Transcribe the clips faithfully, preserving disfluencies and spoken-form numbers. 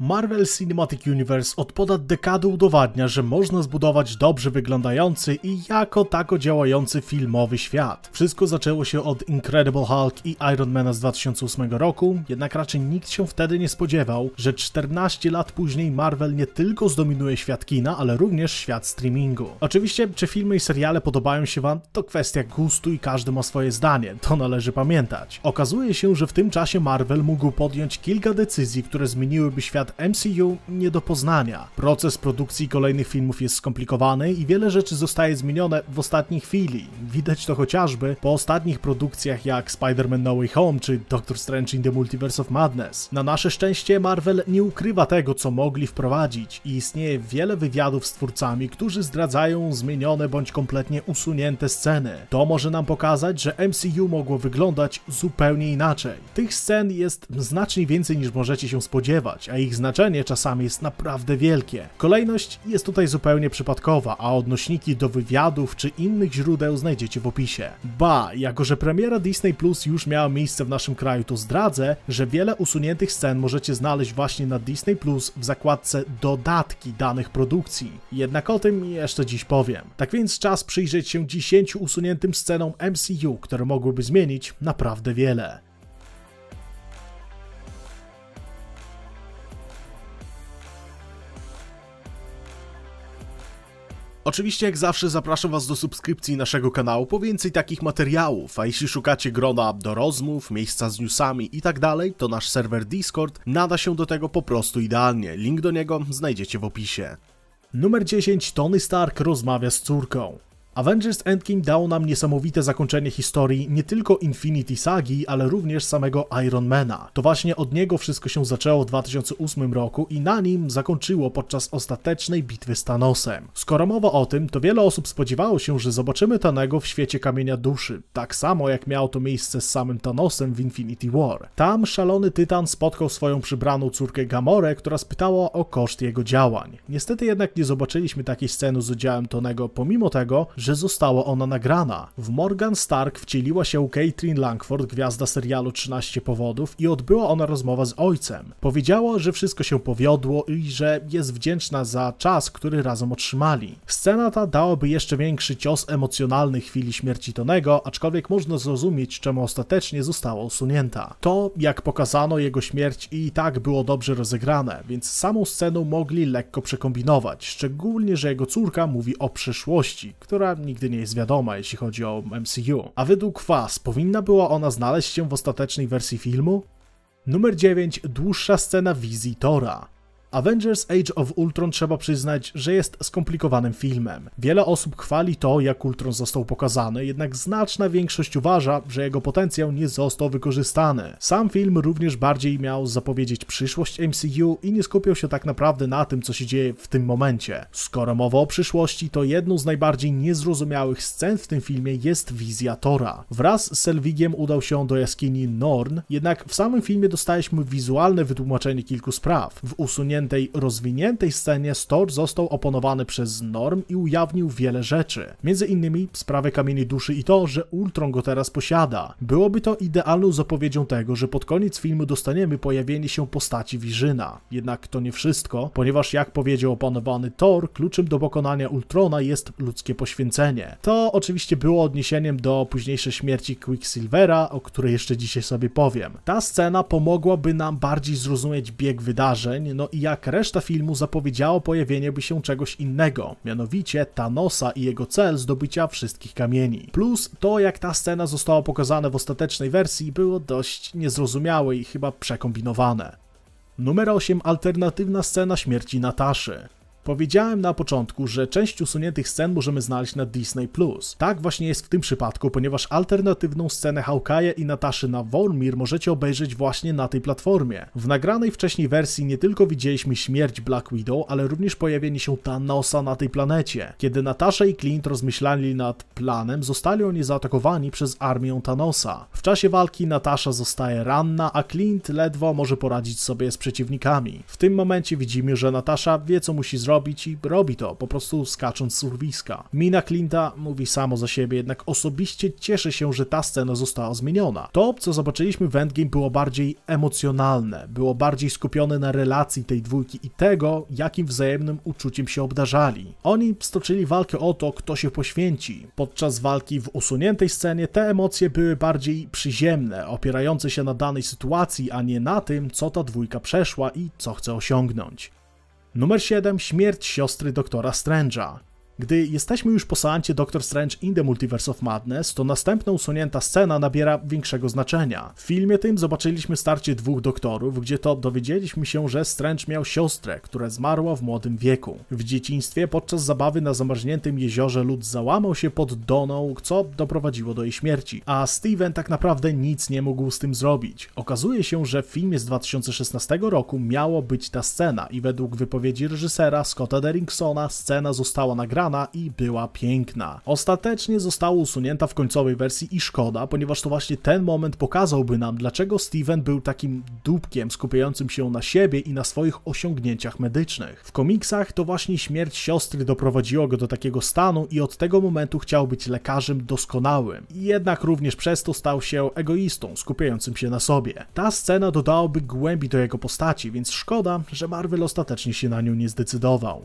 Marvel Cinematic Universe od ponad dekady udowadnia, że można zbudować dobrze wyglądający i jako tako działający filmowy świat. Wszystko zaczęło się od Incredible Hulk i Iron Mana z dwa tysiące ósmego roku, jednak raczej nikt się wtedy nie spodziewał, że czternaście lat później Marvel nie tylko zdominuje świat kina, ale również świat streamingu. Oczywiście, czy filmy i seriale podobają się wam, to kwestia gustu i każdy ma swoje zdanie, to należy pamiętać. Okazuje się, że w tym czasie Marvel mógł podjąć kilka decyzji, które zmieniłyby świat M C U nie do poznania. Proces produkcji kolejnych filmów jest skomplikowany i wiele rzeczy zostaje zmienione w ostatniej chwili. Widać to chociażby po ostatnich produkcjach jak Spider-Man No Way Home czy Doctor Strange in the Multiverse of Madness. Na nasze szczęście Marvel nie ukrywa tego, co mogli wprowadzić i istnieje wiele wywiadów z twórcami, którzy zdradzają zmienione bądź kompletnie usunięte sceny. To może nam pokazać, że M C U mogło wyglądać zupełnie inaczej. Tych scen jest znacznie więcej niż możecie się spodziewać, a ich znaczenie czasami jest naprawdę wielkie. Kolejność jest tutaj zupełnie przypadkowa, a odnośniki do wywiadów czy innych źródeł znajdziecie w opisie. Ba, jako że premiera Disney Plus już miała miejsce w naszym kraju, to zdradzę, że wiele usuniętych scen możecie znaleźć właśnie na Disney Plus w zakładce dodatki danych produkcji. Jednak o tym jeszcze dziś powiem. Tak więc czas przyjrzeć się dziesięciu usuniętym scenom M C U, które mogłyby zmienić naprawdę wiele. Oczywiście jak zawsze zapraszam was do subskrypcji naszego kanału po więcej takich materiałów, a jeśli szukacie grona do rozmów, miejsca z newsami itd., to nasz serwer Discord nada się do tego po prostu idealnie, link do niego znajdziecie w opisie. Numer dziesięć. Tony Stark rozmawia z córką. Avengers Endgame dało nam niesamowite zakończenie historii nie tylko Infinity Sagi, ale również samego Iron Mana. To właśnie od niego wszystko się zaczęło w dwa tysiące ósmym roku i na nim zakończyło podczas ostatecznej bitwy z Thanosem. Skoro mowa o tym, to wiele osób spodziewało się, że zobaczymy Thanego w świecie Kamienia Duszy, tak samo jak miało to miejsce z samym Thanosem w Infinity War. Tam szalony tytan spotkał swoją przybraną córkę Gamorę, która spytała o koszt jego działań. Niestety jednak nie zobaczyliśmy takiej sceny z udziałem Tonego, pomimo tego, że że została ona nagrana. W Morgan Stark wcieliła się Katherine Langford, gwiazda serialu trzynaście powodów, i odbyła ona rozmowę z ojcem. Powiedziała, że wszystko się powiodło i że jest wdzięczna za czas, który razem otrzymali. Scena ta dałaby jeszcze większy cios emocjonalny chwili śmierci Tonego, aczkolwiek można zrozumieć, czemu ostatecznie została usunięta. To, jak pokazano jego śmierć, i tak było dobrze rozegrane, więc samą sceną mogli lekko przekombinować, szczególnie że jego córka mówi o przyszłości, która nigdy nie jest wiadoma, jeśli chodzi o M C U. A według was, powinna była ona znaleźć się w ostatecznej wersji filmu? Numer dziewięć. Dłuższa scena wizji Thora. Avengers Age of Ultron trzeba przyznać, że jest skomplikowanym filmem. Wiele osób chwali to, jak Ultron został pokazany, jednak znaczna większość uważa, że jego potencjał nie został wykorzystany. Sam film również bardziej miał zapowiedzieć przyszłość M C U i nie skupiał się tak naprawdę na tym, co się dzieje w tym momencie. Skoro mowa o przyszłości, to jedną z najbardziej niezrozumiałych scen w tym filmie jest wizja Thora. Wraz z Selwigiem udał się do jaskini Norn, jednak w samym filmie dostaliśmy wizualne wytłumaczenie kilku spraw. W usunięciu rozwiniętej scenie Thor został oponowany przez Norn i ujawnił wiele rzeczy. Między innymi sprawę Kamieni Duszy i to, że Ultron go teraz posiada. Byłoby to idealną zapowiedzią tego, że pod koniec filmu dostaniemy pojawienie się postaci Wirzyna. Jednak to nie wszystko, ponieważ jak powiedział opanowany Thor, kluczem do pokonania Ultrona jest ludzkie poświęcenie. To oczywiście było odniesieniem do późniejszej śmierci Quicksilvera, o której jeszcze dzisiaj sobie powiem. Ta scena pomogłaby nam bardziej zrozumieć bieg wydarzeń, no i jak reszta filmu zapowiedziało pojawienie by się czegoś innego, mianowicie Thanosa i jego cel zdobycia wszystkich kamieni. Plus to, jak ta scena została pokazana w ostatecznej wersji, było dość niezrozumiałe i chyba przekombinowane. Numer osiem. Alternatywna scena śmierci Nataszy. Powiedziałem na początku, że część usuniętych scen możemy znaleźć na Disney plus. Tak właśnie jest w tym przypadku, ponieważ alternatywną scenę Hawkeye'a i Nataszy na Vormir możecie obejrzeć właśnie na tej platformie. W nagranej wcześniej wersji nie tylko widzieliśmy śmierć Black Widow, ale również pojawienie się Thanosa na tej planecie. Kiedy Natasha i Clint rozmyślali nad planem, zostali oni zaatakowani przez armię Thanosa. W czasie walki Natasha zostaje ranna, a Clint ledwo może poradzić sobie z przeciwnikami. W tym momencie widzimy, że Natasha wie, co musi zrobić, robić i robi to, po prostu skacząc z urwiska. Mina Clinta mówi samo za siebie, jednak osobiście cieszę się, że ta scena została zmieniona. To, co zobaczyliśmy w Endgame, było bardziej emocjonalne, było bardziej skupione na relacji tej dwójki i tego, jakim wzajemnym uczuciem się obdarzali. Oni stoczyli walkę o to, kto się poświęci. Podczas walki w usuniętej scenie te emocje były bardziej przyziemne, opierające się na danej sytuacji, a nie na tym, co ta dwójka przeszła i co chce osiągnąć. Numer siedem. Śmierć siostry doktora Strange'a. Gdy jesteśmy już po seansie Doctor Strange in the Multiverse of Madness, to następna usunięta scena nabiera większego znaczenia. W filmie tym zobaczyliśmy starcie dwóch doktorów, gdzie to dowiedzieliśmy się, że Strange miał siostrę, która zmarła w młodym wieku. W dzieciństwie podczas zabawy na zamarzniętym jeziorze lód załamał się pod Donną, co doprowadziło do jej śmierci, a Steven tak naprawdę nic nie mógł z tym zrobić. Okazuje się, że w filmie z dwa tysiące szesnastego roku miało być ta scena i według wypowiedzi reżysera Scotta Derricksona scena została nagrana i była piękna. Ostatecznie została usunięta w końcowej wersji i szkoda, ponieważ to właśnie ten moment pokazałby nam, dlaczego Steven był takim dupkiem skupiającym się na siebie i na swoich osiągnięciach medycznych. W komiksach to właśnie śmierć siostry doprowadziło go do takiego stanu i od tego momentu chciał być lekarzem doskonałym. Jednak również przez to stał się egoistą, skupiającym się na sobie. Ta scena dodałaby głębi do jego postaci, więc szkoda, że Marvel ostatecznie się na nią nie zdecydował.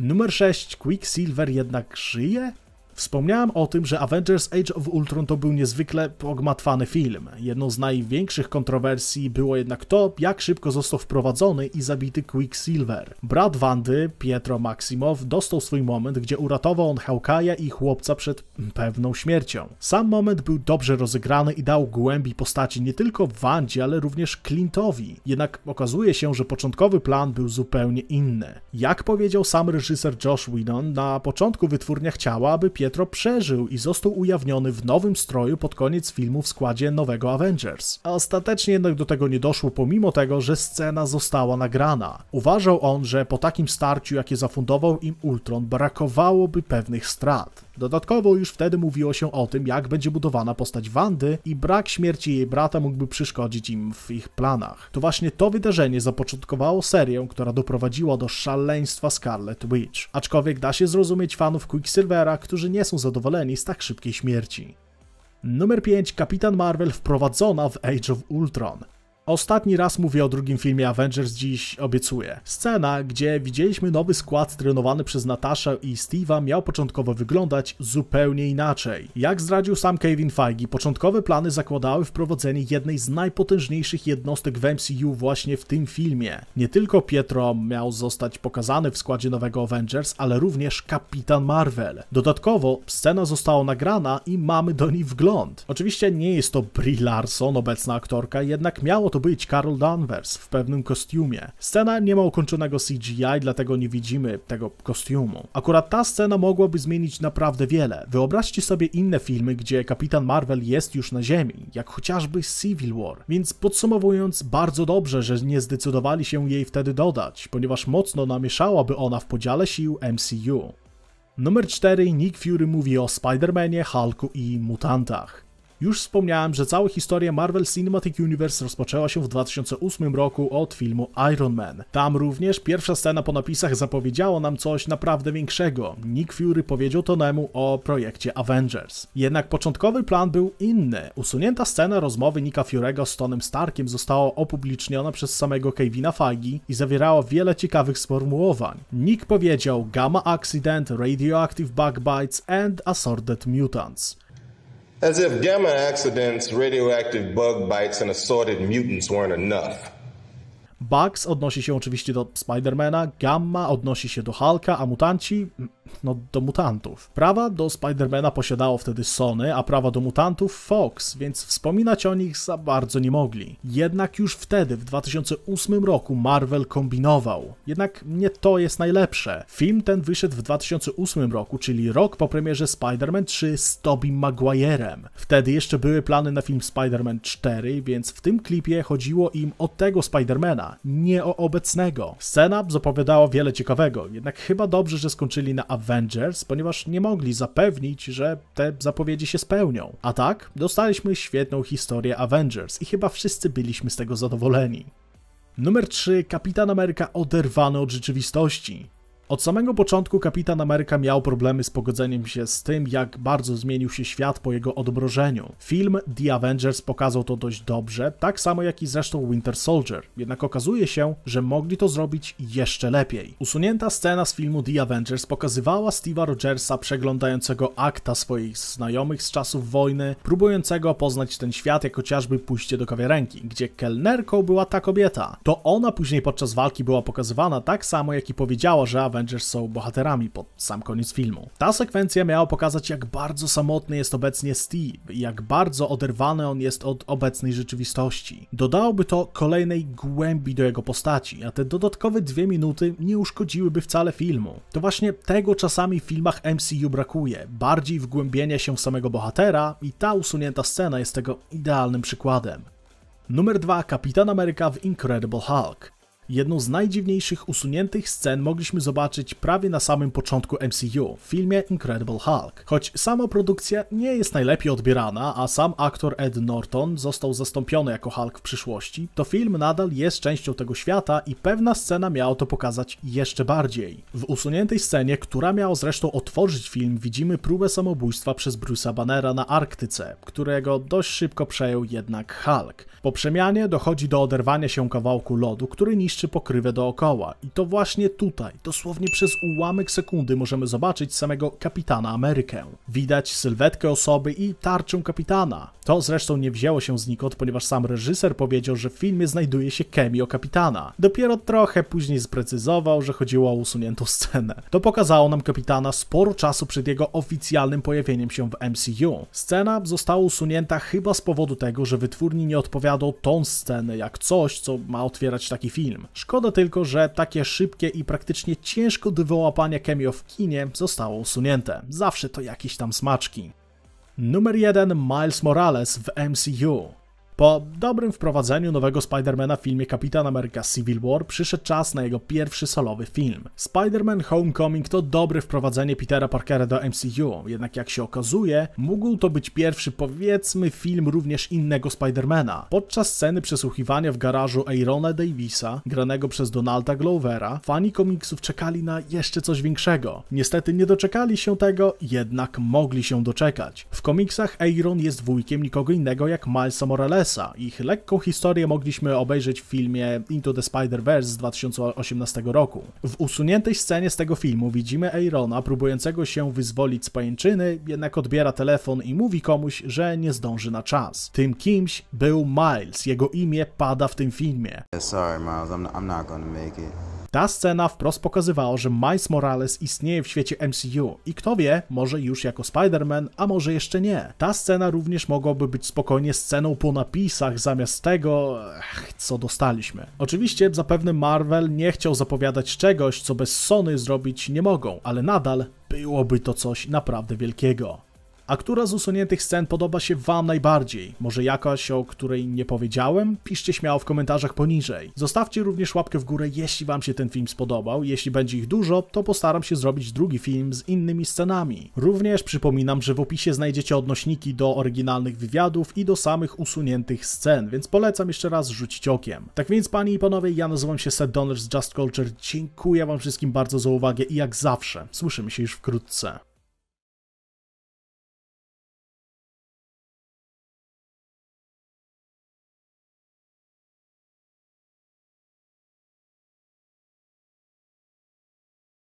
Numer sześć. Quicksilver jednak żyje? Wspomniałem o tym, że Avengers Age of Ultron to był niezwykle pogmatwany film. Jedną z największych kontrowersji było jednak to, jak szybko został wprowadzony i zabity Quicksilver. Brat Wandy, Pietro Maximow, dostał swój moment, gdzie uratował on Hawkeye'a i chłopca przed pewną śmiercią. Sam moment był dobrze rozegrany i dał głębi postaci nie tylko Wandzie, ale również Clintowi. Jednak okazuje się, że początkowy plan był zupełnie inny. Jak powiedział sam reżyser Josh Whedon, na początku wytwórnia chciała, aby Pietro Pietro przeżył i został ujawniony w nowym stroju pod koniec filmu w składzie nowego Avengers. A ostatecznie jednak do tego nie doszło, pomimo tego, że scena została nagrana. Uważał on, że po takim starciu, jakie zafundował im Ultron, brakowałoby pewnych strat. Dodatkowo już wtedy mówiło się o tym, jak będzie budowana postać Wandy i brak śmierci jej brata mógłby przeszkodzić im w ich planach. To właśnie to wydarzenie zapoczątkowało serię, która doprowadziła do szaleństwa Scarlet Witch. Aczkolwiek da się zrozumieć fanów Quicksilvera, którzy nie są zadowoleni z tak szybkiej śmierci. Numer pięć. Kapitan Marvel wprowadzona w Age of Ultron. Ostatni raz mówię o drugim filmie Avengers, dziś obiecuję. Scena, gdzie widzieliśmy nowy skład trenowany przez Nataszę i Steve'a, miał początkowo wyglądać zupełnie inaczej. Jak zdradził sam Kevin Feige, początkowe plany zakładały wprowadzenie jednej z najpotężniejszych jednostek w M C U właśnie w tym filmie. Nie tylko Pietro miał zostać pokazany w składzie nowego Avengers, ale również Kapitan Marvel. Dodatkowo scena została nagrana i mamy do niej wgląd. Oczywiście nie jest to Brie Larson, obecna aktorka, jednak miało to być Carol Danvers w pewnym kostiumie. Scena nie ma ukończonego C G I, dlatego nie widzimy tego kostiumu. Akurat ta scena mogłaby zmienić naprawdę wiele. Wyobraźcie sobie inne filmy, gdzie Kapitan Marvel jest już na ziemi, jak chociażby Civil War. Więc podsumowując, bardzo dobrze, że nie zdecydowali się jej wtedy dodać, ponieważ mocno namieszałaby ona w podziale sił M C U. Numer cztery. Nick Fury mówi o Spider-Manie, Hulku i mutantach. Już wspomniałem, że cała historia Marvel Cinematic Universe rozpoczęła się w dwa tysiące ósmym roku od filmu Iron Man. Tam również pierwsza scena po napisach zapowiedziała nam coś naprawdę większego. Nick Fury powiedział Tonemu o projekcie Avengers. Jednak początkowy plan był inny. Usunięta scena rozmowy Nicka Fury'ego z Tonym Starkiem została opubliczniona przez samego Kevina Feige i zawierała wiele ciekawych sformułowań. Nick powiedział Gamma Accident, Radioactive Bug Bites and Assorted Mutants. As if gamma accidents, radioactive bug bites and assorted mutants weren't enough. Bugs odnosi się oczywiście do Spidermana, Gamma odnosi się do Hulka, a mutanci, no do mutantów. Prawa do Spidermana posiadało wtedy Sony, a prawa do mutantów Fox, więc wspominać o nich za bardzo nie mogli. Jednak już wtedy, w dwa tysiące ósmym roku, Marvel kombinował. Jednak nie to jest najlepsze. Film ten wyszedł w dwa tysiące ósmym roku, czyli rok po premierze Spider-Man trzy z Tobey Maguire'em. Wtedy jeszcze były plany na film Spider-Man cztery, więc w tym klipie chodziło im o tego Spidermana, nie o obecnego. Scena zapowiadała wiele ciekawego, jednak chyba dobrze, że skończyli na Avengers, ponieważ nie mogli zapewnić, że te zapowiedzi się spełnią. A tak, dostaliśmy świetną historię Avengers i chyba wszyscy byliśmy z tego zadowoleni. Numer trzy. Kapitan Ameryka oderwany od rzeczywistości. Od samego początku Kapitan Ameryka miał problemy z pogodzeniem się z tym, jak bardzo zmienił się świat po jego odmrożeniu. Film The Avengers pokazał to dość dobrze, tak samo jak i zresztą Winter Soldier, jednak okazuje się, że mogli to zrobić jeszcze lepiej. Usunięta scena z filmu The Avengers pokazywała Steve'a Rogersa przeglądającego akta swoich znajomych z czasów wojny, próbującego poznać ten świat, jak chociażby pójście do kawiarenki, gdzie kelnerką była ta kobieta. To ona później podczas walki była pokazywana tak samo, jak i powiedziała, że Avengers są bohaterami pod sam koniec filmu. Ta sekwencja miała pokazać, jak bardzo samotny jest obecnie Steve i jak bardzo oderwany on jest od obecnej rzeczywistości. Dodałoby to kolejnej głębi do jego postaci, a te dodatkowe dwie minuty nie uszkodziłyby wcale filmu. To właśnie tego czasami w filmach M C U brakuje, bardziej wgłębienia się w samego bohatera i ta usunięta scena jest tego idealnym przykładem. Numer dwa. Kapitan Ameryka w Incredible Hulk. Jedną z najdziwniejszych usuniętych scen mogliśmy zobaczyć prawie na samym początku M C U, w filmie Incredible Hulk. Choć sama produkcja nie jest najlepiej odbierana, a sam aktor Ed Norton został zastąpiony jako Hulk w przyszłości, to film nadal jest częścią tego świata i pewna scena miała to pokazać jeszcze bardziej. W usuniętej scenie, która miała zresztą otworzyć film, widzimy próbę samobójstwa przez Bruce'a Bannera na Arktyce, którego dość szybko przejął jednak Hulk. Po przemianie dochodzi do oderwania się kawałku lodu, który niszczy czy pokrywę dookoła i to właśnie tutaj, dosłownie przez ułamek sekundy możemy zobaczyć samego Kapitana Amerykę. Widać sylwetkę osoby i tarczę kapitana. To zresztą nie wzięło się znikąd, ponieważ sam reżyser powiedział, że w filmie znajduje się cameo kapitana. Dopiero trochę później sprecyzował, że chodziło o usuniętą scenę. To pokazało nam kapitana sporo czasu przed jego oficjalnym pojawieniem się w M C U. Scena została usunięta chyba z powodu tego, że wytwórni nie odpowiadał ton sceny jak coś, co ma otwierać taki film. Szkoda tylko, że takie szybkie i praktycznie ciężko do wyłapania cameo w kinie zostało usunięte. Zawsze to jakieś tam smaczki. Numer jeden. Miles Morales w M C U. Po dobrym wprowadzeniu nowego Spider-Mana w filmie Kapitan America Civil War przyszedł czas na jego pierwszy solowy film. Spider-Man Homecoming to dobre wprowadzenie Petera Parkera do M C U, jednak jak się okazuje, mógł to być pierwszy, powiedzmy, film również innego Spider-Mana. Podczas sceny przesłuchiwania w garażu Aerona Davisa, granego przez Donalda Glovera, fani komiksów czekali na jeszcze coś większego. Niestety nie doczekali się tego, jednak mogli się doczekać. W komiksach Aeron jest wujkiem nikogo innego jak Milesa Moralesa. Ich lekką historię mogliśmy obejrzeć w filmie Into the Spider-Verse z dwa tysiące osiemnastego roku. W usuniętej scenie z tego filmu widzimy Aerona próbującego się wyzwolić z pajęczyny, jednak odbiera telefon i mówi komuś, że nie zdąży na czas. Tym kimś był Miles, jego imię pada w tym filmie. Sorry, Miles, I'm not gonna make it. Ta scena wprost pokazywała, że Miles Morales istnieje w świecie M C U i kto wie, może już jako Spider-Man, a może jeszcze nie. Ta scena również mogłaby być spokojnie sceną po napisach zamiast tego, co dostaliśmy. Oczywiście zapewne Marvel nie chciał zapowiadać czegoś, co bez Sony zrobić nie mogą, ale nadal byłoby to coś naprawdę wielkiego. A która z usuniętych scen podoba się wam najbardziej? Może jakaś, o której nie powiedziałem? Piszcie śmiało w komentarzach poniżej. Zostawcie również łapkę w górę, jeśli wam się ten film spodobał. Jeśli będzie ich dużo, to postaram się zrobić drugi film z innymi scenami. Również przypominam, że w opisie znajdziecie odnośniki do oryginalnych wywiadów i do samych usuniętych scen, więc polecam jeszcze raz rzucić okiem. Tak więc, panie i panowie, ja nazywam się Seth Donner z Just Culture. Dziękuję wam wszystkim bardzo za uwagę i jak zawsze słyszymy się już wkrótce.